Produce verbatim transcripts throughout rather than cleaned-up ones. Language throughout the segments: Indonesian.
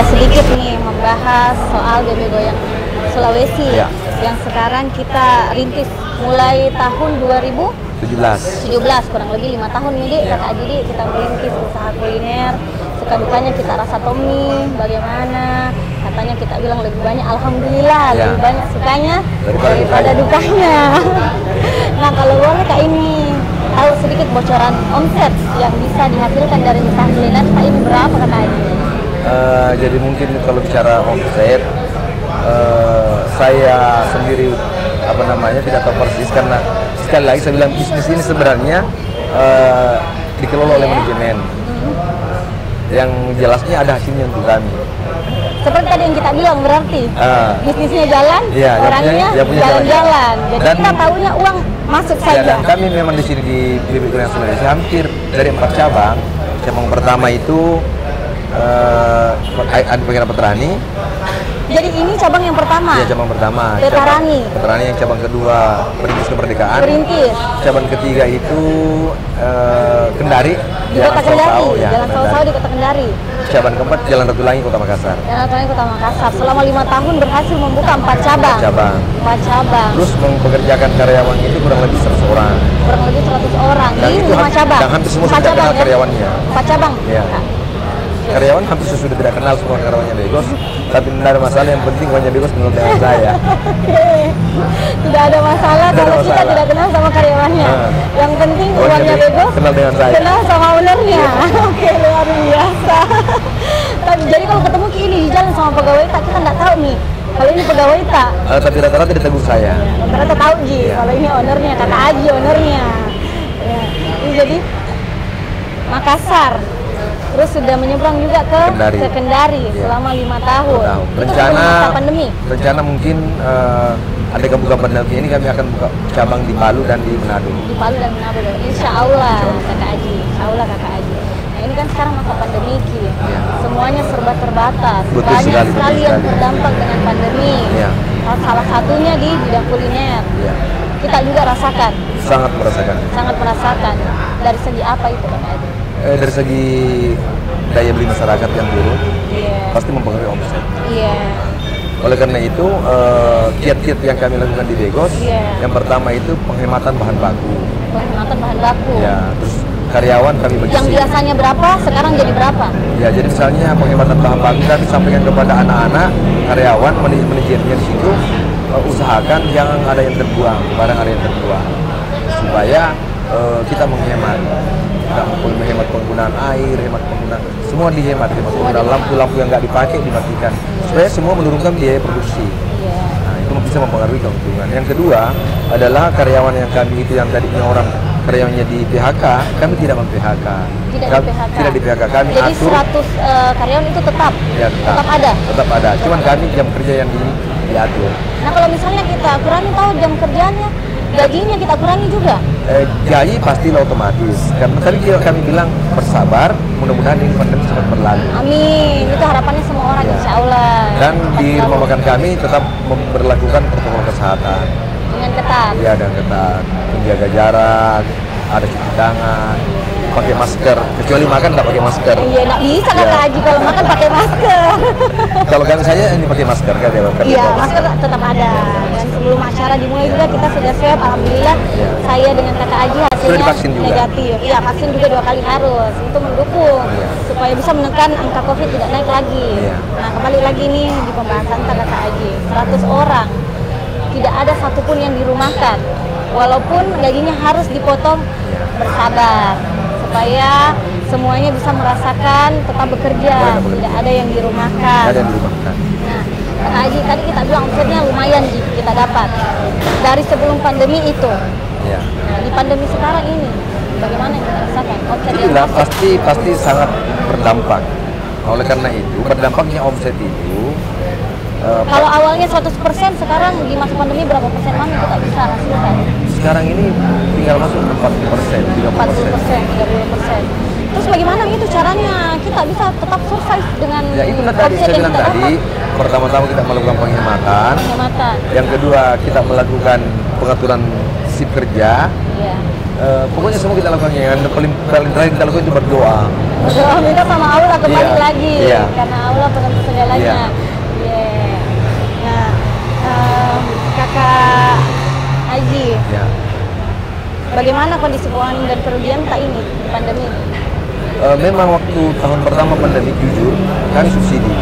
agak sedikit nih membahas soal B B G Goyang Sulawesi ya, yang sekarang kita rintis mulai tahun dua ribu tujuh belas kurang lebih lima tahun nih ya. Kakak Didi, kita merintis usaha kuliner, suka dukanya kita rasa Tommy bagaimana, katanya kita bilang lebih banyak alhamdulillah ya, lebih banyak sukanya daripada, daripada dukanya. Nah, kalau boleh Kak ini tahu sedikit bocoran omset yang bisa dihasilkan dari usaha kuliner Kak, ini berapa Kak Adi? Uh, jadi mungkin kalau bicara omset, uh, saya sendiri apa namanya tidak tahu persis, karena sekali lagi saya bilang bisnis ini sebenarnya uh, dikelola oleh manajemen. Hmm. Yang jelasnya ada hasilnya untuk kami. Seperti tadi yang kita bilang, berarti uh, bisnisnya jalan, iya, orangnya jalan-jalan. Jadi dan, kita tahunya uang masuk iya, saja. Dan kami memang di sini di B B G Goyang Sulawesi hampir dari empat cabang. Cabang pertama itu uh, ada pengiran peterani. Jadi ini cabang yang pertama. Iya, cabang pertama. Peterani. Cabang, peterani yang cabang kedua Perintis Kemerdekaan. Perintis. Cabang ketiga itu uh, Kendari. Di Kota Kendari. Jalan, Jalan Sausau di Kota Kendari. Cabang keempat Jalan Ratu Langit Kota Makassar. Jalan Ratu Langit Kota Makassar. Selama lima tahun berhasil membuka empat cabang. Empat cabang. Empat cabang. Terus mempekerjakan karyawan itu kurang lebih seratus orang. Kurang lebih seratus orang. Dan ini lima cabang. Dan hampir semua empat sudah cabang, kenal ya? Karyawannya. Empat cabang. Iya. Karyawan hampir sudah tidak kenal semua karyawannya Begos, tapi tidak ada masalah, yang penting karyawannya Begos menurut saya. Tidak ada masalah tidak kalau ada masalah. Kita tidak kenal sama karyawannya. Nah, yang penting karyawannya Begos kenal dengan saya. Kenal sama ownernya. Yeah. Oke, luar biasa. Jadi kalau ketemu ini di jalan sama pegawai tak, kita nggak tahu nih kalau ini pegawai tak. Uh, tapi rata-rata ditegur saya. Rata-rata tahu Ji, yeah. Kalau ini ownernya, kata Aji ownernya. Yeah. Ini jadi Makassar. Terus sudah menyeberang juga ke Kendari, ke Kendari yeah. Selama lima tahun. Tahun. Rencana pandemi. Rencana mungkin uh, ada kebuka pandemi ini kami akan buka cabang di Palu dan di Manado. Di Palu dan Manado. Insya Allah, Kakak Aji. Insya Allah, Kakak Aji. Nah, ini kan sekarang masa pandemi, ya. Yeah. Semuanya serba terbatas. Betul, banyak sekali, sekali yang terdampak dengan pandemi. Yeah. Salah satunya di bidang kuliner. Yeah. Kita juga rasakan. Sangat merasakan. Sangat merasakan. Dari segi apa itu, Kak Aji? Eh, dari segi daya beli masyarakat yang turun, yeah. Pasti mempengaruhi omset. Iya. Yeah. Oleh karena itu, kiat-kiat uh, yang kami lakukan di Begos, yeah. Yang pertama itu penghematan bahan baku. Penghematan bahan baku. Ya, terus karyawan kami bagi. Yang biasanya berapa, sekarang jadi berapa? Ya, jadi misalnya penghematan bahan baku kami sampaikan kepada anak-anak, karyawan, manajernya di situ, uh, usahakan jangan ada yang terbuang, barang ada yang terbuang, supaya uh, kita menghemat. Kita menghemat penggunaan air, hemat penggunaan, semua dihemat, hemat penggunaan lampu-lampu yang nggak dipakai dimatikan, supaya semua menurunkan biaya produksi. Nah, itu bisa mempengaruhi keuntungan. Yang kedua adalah karyawan yang kami itu yang tadinya orang karyawannya di P H K, kami tidak mem-P H K. Tidak kami, di P H K. Tidak di P H K. Kami jadi atur, seratus uh, karyawan itu tetap, ya, tetap, tetap ada. Tetap ada. Cuman kami jam kerja yang di, diatur. Nah, kalau misalnya kita kurangi tahu jam kerjanya, gajinya kita kurangi juga. Eh, gaji pastilah otomatis. Karena tadi kami bilang bersabar, mudah-mudahan ini pandemi cepat berlalu. Amin. Itu harapannya semua orang, ya. Insya Allah. Dan di rumah makan kami tetap memperlakukan protokol kesehatan. Dengan ketat. Iya, dengan ketat. Menjaga jarak, ada cuci tangan, pakai masker. Kecuali makan nggak pakai masker. Iya, nggak bisa kata Haji ya. Kalau makan pakai masker. Kalau kan saya ini pakai masker kan ya. Iya, masker tetap ada. Dan sebelum acara dimulai juga kita sudah swab, alhamdulillah. Ya. Saya dengan Kakak Aji hasilnya negatif. Iya, vaksin juga dua kali harus. Itu mendukung ya, supaya bisa menekan angka Covid tidak naik lagi. Ya. Nah, kembali lagi nih di pembahasan Kakak Aji. seratus orang. Tidak ada satupun yang dirumahkan. Walaupun gajinya harus dipotong, ya. Bersabar supaya semuanya bisa merasakan tetap bekerja, tidak, tidak ada yang dirumahkan. Tidak ada yang dirumahkan. Nah, Kak Haji, tadi kita bilang omsetnya lumayan sih kita dapat dari sebelum pandemi itu. Ya. Nah, di pandemi sekarang ini, bagaimana yang kita rasakan? Omset yang pasti pasti sangat berdampak. Oleh karena itu, berdampaknya omset itu. Uh, Kalau awalnya seratus persen, sekarang di masa pandemi berapa persen mana itu tak bisa hasilkan? Sekarang ini tinggal masuk empat puluh persen, tiga puluh persen. Terus bagaimana itu caranya kita bisa tetap survive dengan ya, itu tadi saya bilang tadi, pertama-tama kita melakukan penghematan, penghematan. Yang kedua kita melakukan pengaturan shift kerja, yeah. Uh, pokoknya semua kita lakukan, yang paling paling terakhir kita lakukan itu berdoa. Berdoa minta sama Allah kembali yeah. lagi, yeah. karena Allah penentu segalanya. Yeah. Yeah. Nah, um, Kakak Aji, yeah. bagaimana kondisi keuangan dan kerugian tak ini pandemi? Uh, memang waktu tahun pertama pandemi jujur kami subsidi,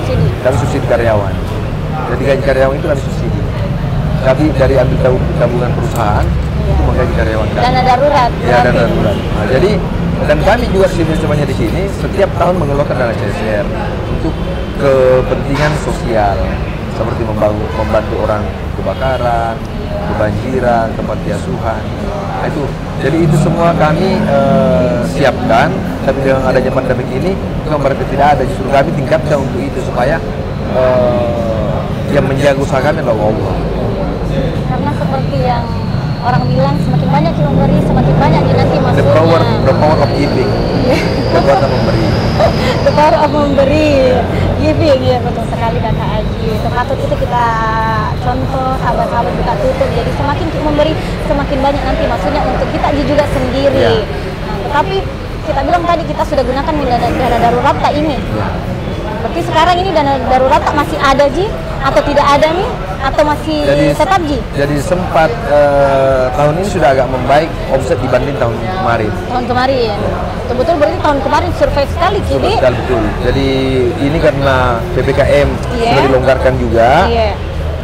subsidi. kami subsidi karyawan. Jadi gaji karyawan itu kami subsidi. Kami dari ambil tabungan perusahaan. Itu menggaji karyawan kami. Dana darurat. Ya, dana darurat. Nah, jadi dan kami juga sistemnya di sini setiap tahun mengeluarkan dana C S R untuk kepentingan sosial seperti membangun, membantu orang kebakaran, kebanjiran, tempat asuhan. Nah, itu. Jadi itu semua kami uh, siapkan. Tapi dengan adanya pandemi ini, mereka tidak ada. Justru kami tingkatkan untuk itu supaya uh, yang menjaga usaha kami adalah Allah. Karena seperti yang orang bilang semakin banyak yang memberi, semakin banyak yang nanti masuknya. The power, the power of giving. Kekuatan memberi. The power of memberi. Giving, ya betul sekali Kakak Aji. Termasuk itu kita contoh sahabat-sahabat kita tutup. Jadi semakin memberi, semakin banyak nanti masuknya untuk kita juga sendiri. Yeah. Nah, tetapi kita bilang tadi kita sudah gunakan dana darurat tak ini. Yeah. Berarti sekarang ini dana darurat tak masih ada Ji? Atau tidak ada nih? Atau masih jadi, tetap Ji? Jadi sempat uh, tahun ini sudah agak membaik omset dibanding tahun kemarin. Tahun kemarin? Betul-betul berarti tahun kemarin survive sekali Ji? Betul, betul. Jadi ini karena P P K M yeah. sudah dilonggarkan juga yeah.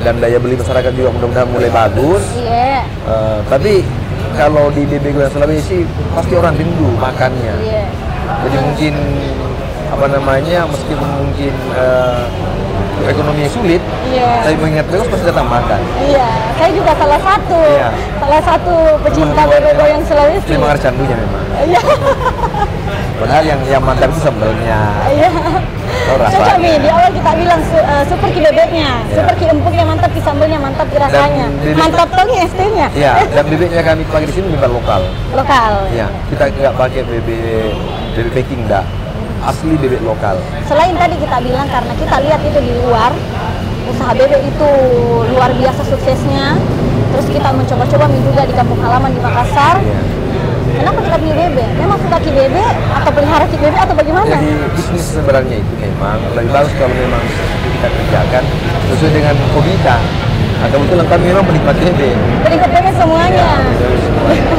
dan daya beli masyarakat juga mudah-mudahan mulai bagus. Yeah. Uh, tapi kalau di B B G Goyang Sulawesi pasti orang rindu makannya. Yeah. Jadi mungkin apa namanya meskipun mungkin uh, ekonomi sulit, yeah. saya mengingat Begos pasti datang makan. Iya, yeah. saya juga salah satu, yeah. salah satu pecinta B B G Goyang Sulawesi. Memang ada candunya memang. Iya. Padahal yang yang mantap itu sambelnya. Iya. Cocok nih, di awal kita bilang su, uh, super ki bebeknya, yeah. super ki empuknya mantap, ki sambelnya mantap, ki rasanya, bebek, mantap tong S T-nya. Iya. Dan bebeknya kami pakai di sini bebek lokal. Lokal. Iya. Kita nggak pakai bebek bebek packing dah. Asli bebek lokal. Selain tadi kita bilang karena kita lihat itu di luar usaha bebek itu luar biasa suksesnya. Terus kita mencoba-coba juga di kampung halaman di Makassar. Yeah. Kenapa kita pilih bebek? Memang suka ki bebek atau pelihara ki bebek atau bagaimana? Jadi bisnis sebenarnya itu memang lebih bagus kalau memang kita kerjakan sesuai dengan hobi kita. Nah, kebetulan kami memang penikmat bebek. Penikmat bebek semuanya. Yeah.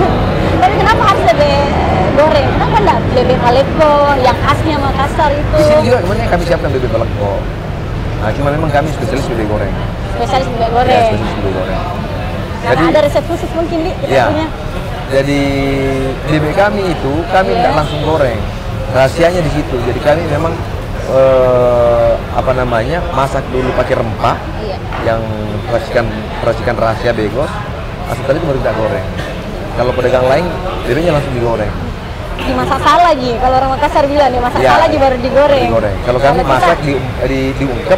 Tapi kenapa harus bebek goreng? Kenapa enggak bebek Aleppo yang khasnya Makassar itu? Di sini juga sebenarnya kami siapkan bebek Aleppo. Nah, cuma memang kami spesialis bebek goreng. Spesialis bebek goreng. Ya, spesialis bebek goreng. Nah, jadi ada resep khusus mungkin Di kita ya. punya. Jadi bebek kami itu kami tidak yeah. langsung goreng. Rahasianya di situ. Jadi kami memang eh, apa namanya masak dulu pakai rempah yeah. yang perhatikan perhatikan rahasia Begos. Asal tadi baru kita goreng. Kalau pedagang lain, bebeknya langsung digoreng. Dimasak salah lagi. Kalau orang Makassar bilang dimasak ya, salah lagi baru digoreng. digoreng. Kalau kami kalau masak di, di diungkep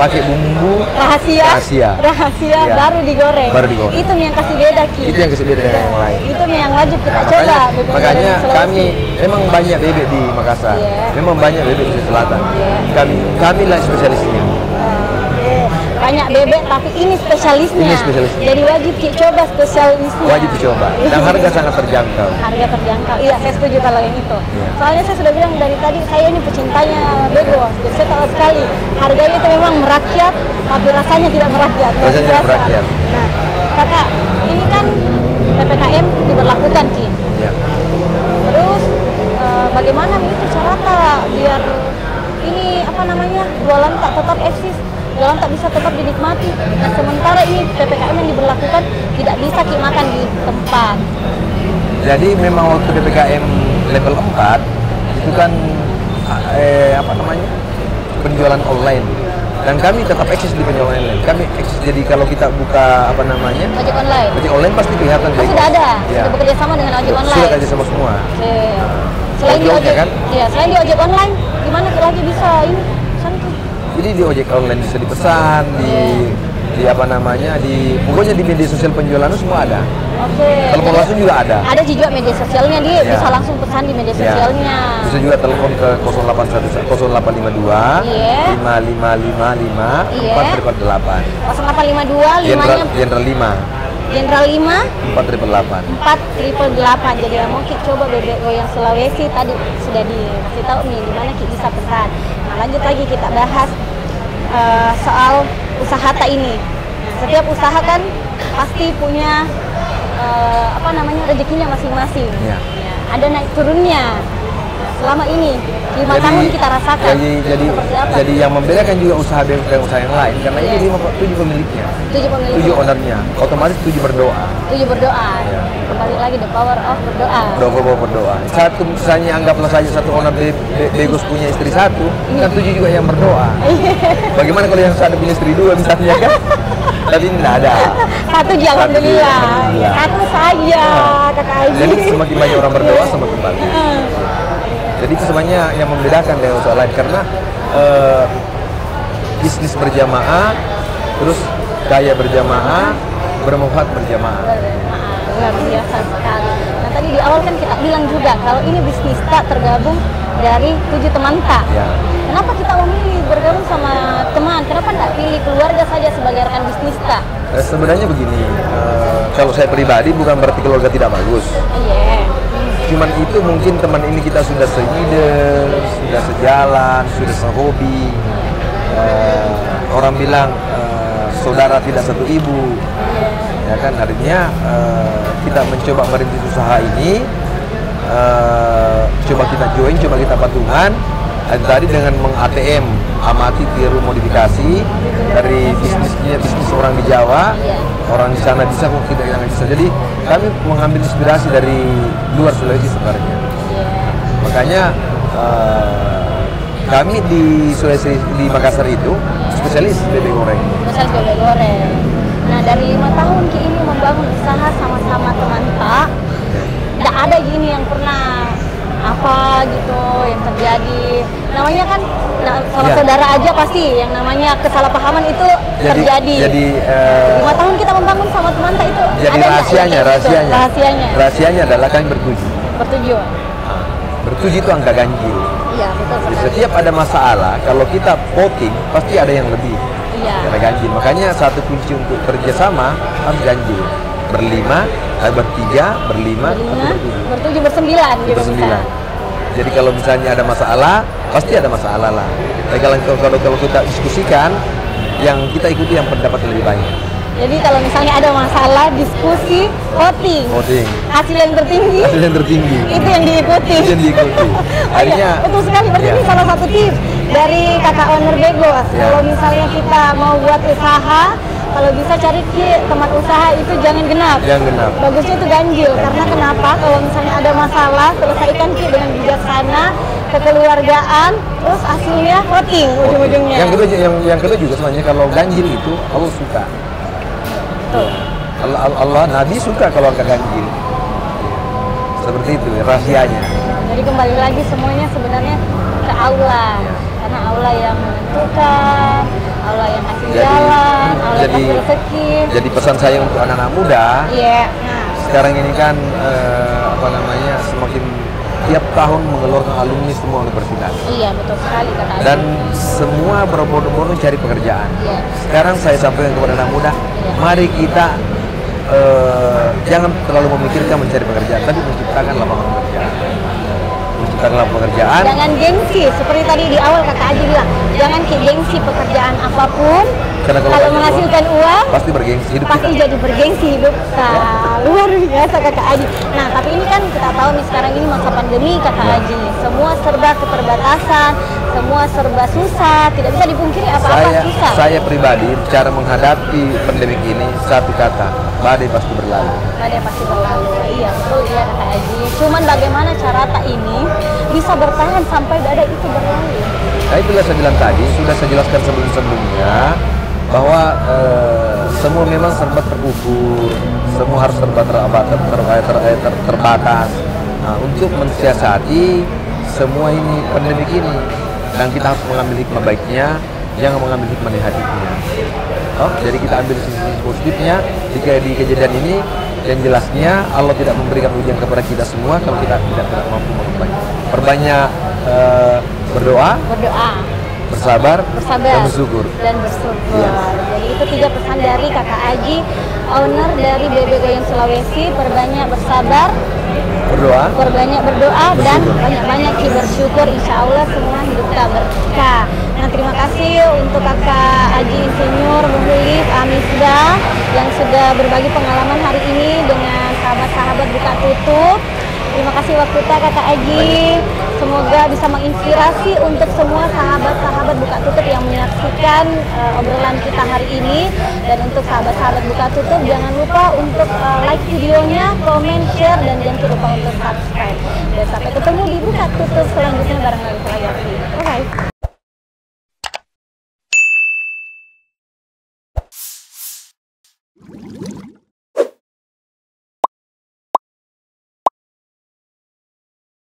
pakai bumbu rahasia, rahasia, rahasia ya. baru, digoreng. baru digoreng. Itu yang kasih beda Ki. Itu yang kasih beda dengan yang lain. Itu yang wajib kita nah, coba. Makanya, makanya kami memang banyak bebek di Makassar. Yeah. Memang banyak bebek di selatan. Yeah. Kami kami lah spesialisnya. Banyak bebek tapi ini spesialisnya. Ini spesialisnya. Jadi wajib dicoba spesialisnya. Wajib dicoba. Dan harga sangat terjangkau. Harga terjangkau. Iya, saya setuju kalau yang itu. Yeah. Soalnya saya sudah bilang dari tadi saya ini pecintanya Begos. Saya tahu sekali. Harganya itu memang merakyat, tapi rasanya tidak merakyat. Rasanya tidak merakyat. Nah, Kakak, ini kan P P K M diberlakukan Ki. Iya. Yeah. Terus uh, bagaimana itu caranya biar ini apa namanya jualan tak tetap eksis? Dalam tak bisa tetap dinikmati. Nah, sementara ini P P K M yang diberlakukan tidak bisa kita makan di tempat. Jadi memang waktu P P K M level empat itu kan eh, apa namanya penjualan online. Dan kami tetap eksis di penjualan online. Kami eksis, jadi kalau kita buka apa namanya ojek online, ojek online pasti kelihatan. Oh, sudah ada, ya. Sudah bekerja sama dengan ojek online. Sudah kerja sama semua. Oke. Selain ojek, di ojek, kan? Ya, selain di ojek online, gimana lagi bisa ini? Jadi di ojek online bisa dipesan, di, di apa namanya, di pokoknya di media sosial penjualan itu semua ada. Oke. Okay. Telepon jadi, langsung juga ada. Ada juga media sosialnya, dia yeah. bisa langsung pesan di media sosialnya. Yeah. Bisa juga telepon ke nol delapan satu nol, nol delapan lima dua yeah. lima lima lima lima empat empat delapan. nol delapan lima dua lima Jenderal lima. Jenderal lima empat delapan delapan. Jadi ya, mau Ki coba B B G Goyang Sulawesi tadi sudah dikasih tahu nih gimana Ki bisa pesan. Nah, lanjut lagi kita bahas uh, soal usaha tak ini. Setiap usaha kan pasti punya uh, apa namanya rezekinya masing-masing. Ya. Ada naik turunnya. Selama ini lima jadi, tahun kita rasakan. Jadi jadi, jadi yang membedakan juga usaha dengan usaha yang lain karena yeah. ini tujuh pemiliknya, tujuh pemiliknya, tujuh ownernya, otomatis tujuh berdoa. Tujuh berdoa. Yeah. Kembali lagi the power of berdoa. Berdoa berdoa berdoa. Satu misalnya anggaplah saja satu owner be, be, Begos punya istri satu, kan tujuh juga yang berdoa. Bagaimana kalau yang satu punya istri dua misalnya kan? Tapi tidak ada. Satu aja alhamdulillah. Satu saja kakak Aji. Jadi semakin banyak orang berdoa semakin banyak. Jadi itu semuanya yang membedakan dengan usaha lain karena uh, bisnis berjamaah, terus kaya berjamaah, bermanfaat berjamaah. Luar biasa sekali. Nah tadi di awal kan kita bilang juga kalau ini bisnis tak tergabung dari tujuh teman tak. Ya. Kenapa kita memilih bergabung sama teman? Kenapa nggak pilih keluarga saja sebagai rekan bisnis tak? Eh, sebenarnya begini, uh, kalau saya pribadi bukan berarti keluarga tidak bagus. Yeah. Cuman itu mungkin teman ini kita sudah seide, sudah sejalan, sudah sehobi. Uh, orang bilang uh, saudara tidak satu ibu, ya kan? Artinya uh, kita mencoba merintis usaha ini, uh, coba kita join, coba kita patungan. Tadi dengan meng-A T M, amati tiru modifikasi dari bisnisnya bisnis orang di Jawa, orang di sana bisa kok kita yang bisa. Jadi kami mengambil inspirasi dari luar Sulawesi sebenarnya. Makanya uh, kami di Sulawesi di Makassar itu spesialis bebek goreng. Spesialis bebek goreng. Nah dari lima tahun Ki ini membangun usaha sama-sama teman Pak. Tidak ada gini yang pernah apa gitu yang terjadi namanya kan nah, sama ya. Saudara aja pasti yang namanya kesalahpahaman itu jadi, terjadi jadi lima uh, tahun kita membangun sama teman tak itu jadi ada rahasianya gak, ya, rahasianya itu? rahasianya rahasianya adalah kami bertujuh bertujuh bertujuh itu angka ganjil ya, betul, jadi setiap ada masalah kalau kita voting pasti ada yang lebih ya. Ada ganjil makanya satu kunci untuk kerjasama harus ganjil berlima bertiga, berlima, berlima bertujuh, bertujuh bersembilan, juga bersembilan. Jadi kalau misalnya ada masalah, pasti ada masalah lah. Tapi kalau, kalau kalau kita diskusikan, yang kita ikuti yang pendapat lebih banyak. Jadi kalau misalnya ada masalah, diskusi, voting, voting. hasil yang tertinggi, hasil yang tertinggi, itu yang diikuti. Itu yang diikuti. Akhirnya, betul sekali. Berarti ya. Ini salah satu tips dari kakak owner Begos. Ya. Kalau misalnya kita mau buat usaha. Kalau bisa cari teman usaha itu jangan genap. Jangan genap. Bagusnya itu ganjil. Karena kenapa? Kalau misalnya ada masalah, selesaikan Ki dengan bijaksana, kekeluargaan, terus hasilnya voting ujung-ujungnya. Yang kedua, yang yang kedua juga sebenarnya kalau ganjil itu Allah suka. Betul. Allah, Allah, Allah Nabi suka kalau angka ganjil. Seperti itu rahasianya. Jadi kembali lagi semuanya sebenarnya ke Allah, ya. Karena Allah yang menentukan. Allah yang kasih jalan, Allah yang kasih rezeki. Jadi pesan saya untuk anak-anak muda, yeah. nah. sekarang ini kan eh, apa namanya semakin tiap tahun mengeluarkan alumni semua universitas. Iya betul sekali kata. Dan semua berbondong-bondong cari pekerjaan. Yeah. Sekarang saya sampaikan kepada anak muda, yeah. mari kita eh, jangan terlalu memikirkan mencari pekerjaan, tapi menciptakan lapangan pekerjaan. Menciptakan pekerjaan. Jangan gengsi, seperti tadi di awal kakak Aji bilang, jangan gengsi pekerjaan apapun. Karena kalau, kalau menghasilkan uang, uang, pasti bergengsi hidup. Pasti kita. jadi bergengsi hidup. Nah, luar biasa kakak Aji. Nah, tapi ini kan kita tahu nih sekarang ini masa pandemi kakak ya. Aji, semua serba keterbatasan, semua serba susah, tidak bisa dipungkiri apa-apa susah. Saya pribadi cara menghadapi pandemi ini satu kata. Badai pasti berlalu. Badai pasti berlalu. Iya, betul ya Kak Aji. Cuman bagaimana cara tak ini bisa bertahan sampai badai itu berlalu? Nah, itulah saya bilang tadi, sudah saya jelaskan sebelum-sebelumnya bahwa eh, semua memang serba terukur, semua harus serba terbatas, terbatas. Nah, untuk mensiasati semua ini pandemi ini, dan kita harus mengambil hikmah baiknya, jangan mengambil hikmah negatifnya. Oh, jadi kita ambil sisi positifnya jika di kejadian ini dan jelasnya Allah tidak memberikan ujian kepada kita semua kalau kita tidak, tidak mampu memperbanyak. Perbanyak uh, berdoa, berdoa, bersabar, bersabar dan bersyukur. Dan bersyukur. Ya. Jadi itu tiga pesan dari Kakak Aji, owner dari B B G Goyang Sulawesi. Perbanyak bersabar, berdoa, perbanyak berdoa bersyukur. Dan banyak-banyak bersyukur. Insya Allah semua hidup tak berkah. Nah, terima kasih untuk Kakak Aji Insinyur Muhlis Amisda yang sudah berbagi pengalaman hari ini dengan sahabat-sahabat buka tutup. Terima kasih waktu Kakak Aji. Semoga bisa menginspirasi untuk semua sahabat-sahabat buka tutup yang menyaksikan uh, obrolan kita hari ini. Dan untuk sahabat-sahabat buka tutup, jangan lupa untuk uh, like videonya, komen, share, dan jangan lupa untuk subscribe. Dan sampai ketemu di buka tutup selanjutnya bareng Sulawesi. Bye.